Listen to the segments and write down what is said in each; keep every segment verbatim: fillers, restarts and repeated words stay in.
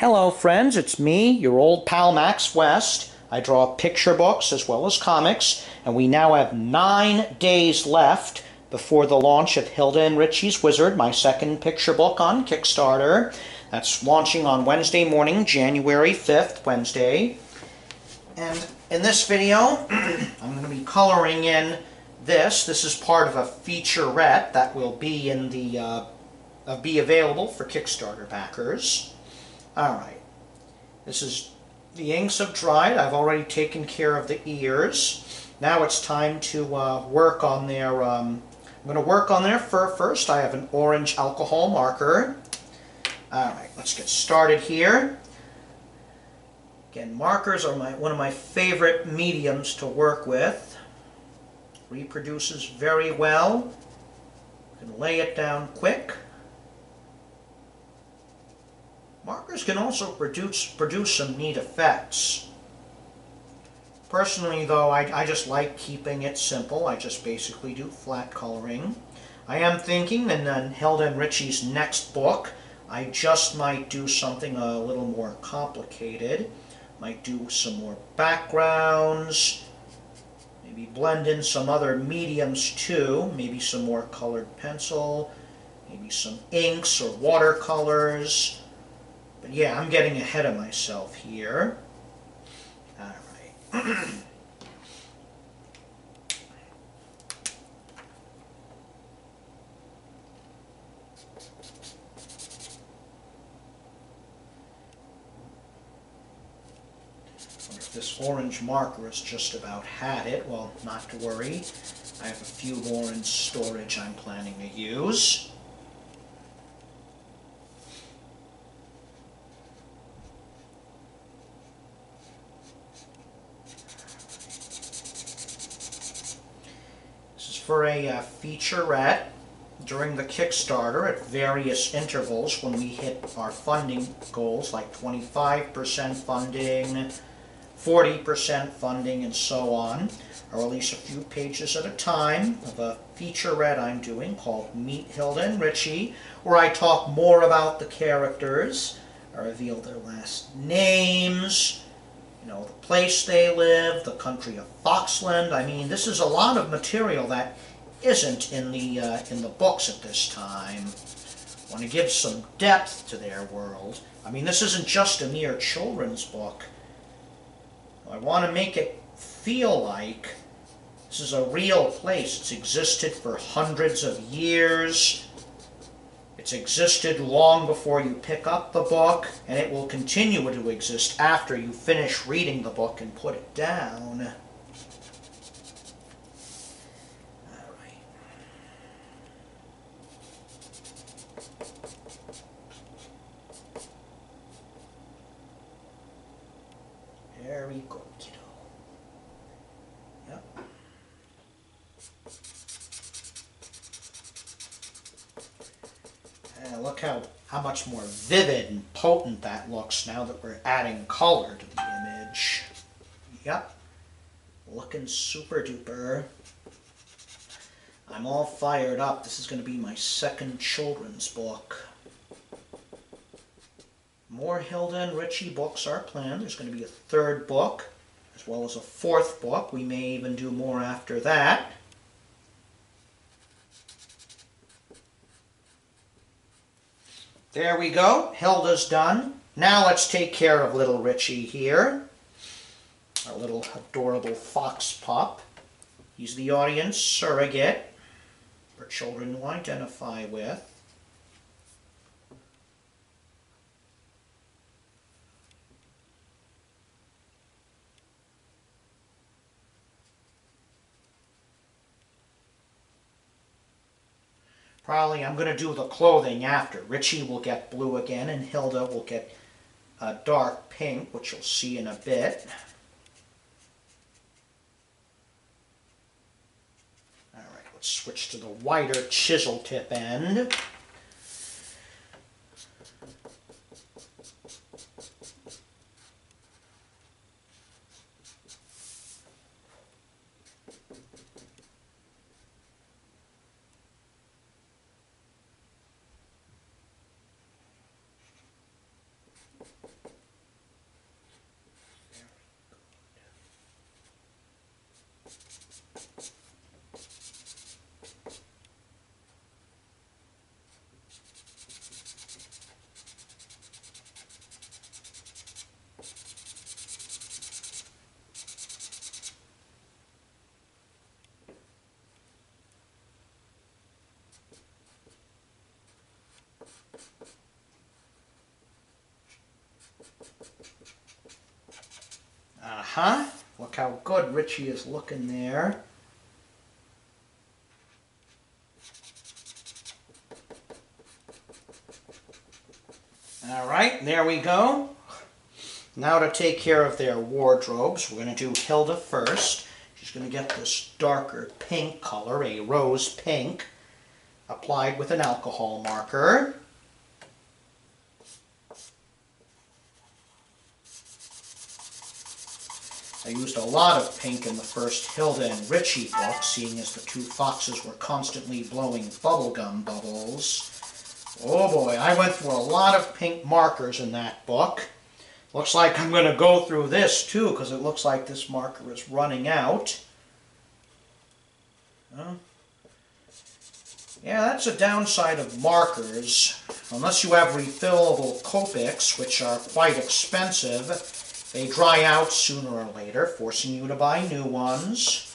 Hello friends, it's me, your old pal Max West. I draw picture books as well as comics, and we now have nine days left before the launch of Hilda and Richie's Wizard, my second picture book on Kickstarter. That's launching on Wednesday morning, January fifth, Wednesday. And in this video, I'm going to be coloring in this. This is part of a featurette that will be, in the, uh, uh, be available for Kickstarter backers. Alright, this is, the inks have dried. I've already taken care of the ears. Now it's time to uh, work on their, um, I'm going to work on their fur first. I have an orange alcohol marker. Alright, let's get started here. Again, markers are my, one of my favorite mediums to work with. Reproduces very well. You can lay it down quick. Markers can also produce, produce some neat effects. Personally, though, I, I just like keeping it simple. I just basically do flat coloring. I am thinking, and then Hilda and Richie's next book, I just might do something a little more complicated. Might do some more backgrounds. Maybe blend in some other mediums, too. Maybe some more colored pencil. Maybe some inks or watercolors. But yeah, I'm getting ahead of myself here. All right. I wonder if this orange marker has just about had it. Well, not to worry. I have a few more in storage I'm planning to use. For a uh, featurette during the Kickstarter at various intervals when we hit our funding goals, like twenty-five percent funding, forty percent funding, and so on. I'll release a few pages at a time of a featurette I'm doing called Meet Hilda and Richie, where I talk more about the characters. I reveal their last names, you know, the place they live, the country of Foxland. I mean, this is a lot of material that isn't in the, uh, in the books at this time. I want to give some depth to their world. I mean, this isn't just a mere children's book. I want to make it feel like this is a real place. It's existed for hundreds of years. It's existed long before you pick up the book, and it will continue to exist after you finish reading the book and put it down. All right. There we go, kiddo. Yep. And look how, how much more vivid and potent that looks now that we're adding color to the image. Yep. Looking super duper. I'm all fired up. This is going to be my second children's book. More Hilda and Richie books are planned. There's going to be a third book, as well as a fourth book. We may even do more after that. There we go. Hilda's done. Now let's take care of little Richie here. Our little adorable fox pup. He's the audience surrogate for children to identify with. Probably I'm going to do the clothing after. Richie will get blue again, and Hilda will get a dark pink, which you'll see in a bit. All right, let's switch to the whiter chisel tip end. Huh? Look how good Richie is looking there. All right, there we go. Now to take care of their wardrobes, we're going to do Hilda first. She's going to get this darker pink color, a rose pink, applied with an alcohol marker. I used a lot of pink in the first Hilda and Richie book, seeing as the two foxes were constantly blowing bubblegum bubbles. Oh boy, I went through a lot of pink markers in that book. Looks like I'm going to go through this too, because it looks like this marker is running out. Huh? Yeah, that's a downside of markers. Unless you have refillable Copics, which are quite expensive, they dry out sooner or later, forcing you to buy new ones.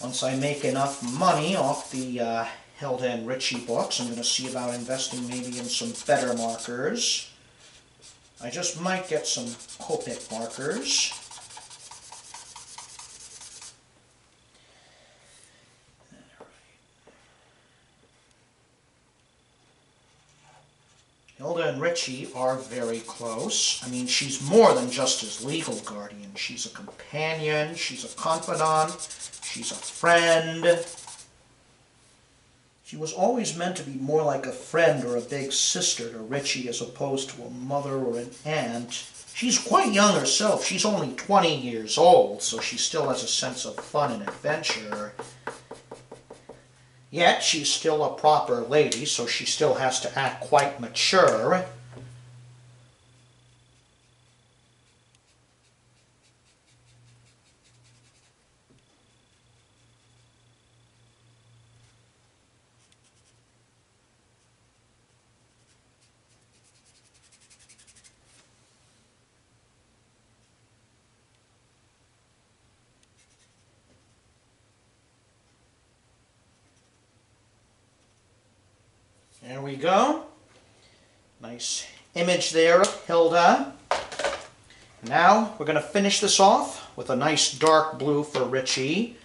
Once I make enough money off the uh, Hilda and Richie books, I'm going to see about investing maybe in some better markers. I just might get some Copic markers. Hilda and Richie are very close. I mean, she's more than just his legal guardian. She's a companion, she's a confidant, she's a friend. She was always meant to be more like a friend or a big sister to Richie as opposed to a mother or an aunt. She's quite young herself. She's only twenty years old, so she still has a sense of fun and adventure. Yet, she's still a proper lady, so she still has to act quite mature. There we go. Nice image there of Hilda. Now we're going to finish this off with a nice dark blue for Richie,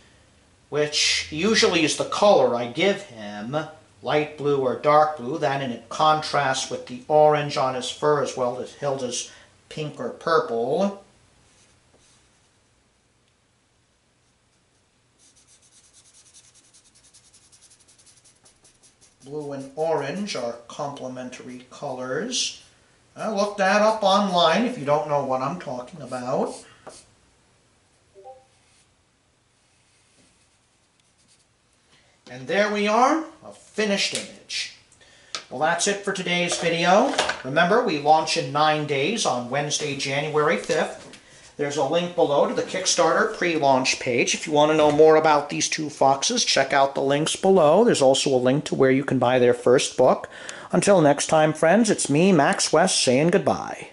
which usually is the color I give him, light blue or dark blue. That and it contrasts with the orange on his fur as well as Hilda's pink or purple. Blue and orange are complementary colors. I looked that up online if you don't know what I'm talking about. And there we are, a finished image. Well, that's it for today's video. Remember, we launch in nine days on Wednesday, January fifth. There's a link below to the Kickstarter pre-launch page. If you want to know more about these two foxes, check out the links below. There's also a link to where you can buy their first book. Until next time, friends, it's me, Max West, saying goodbye.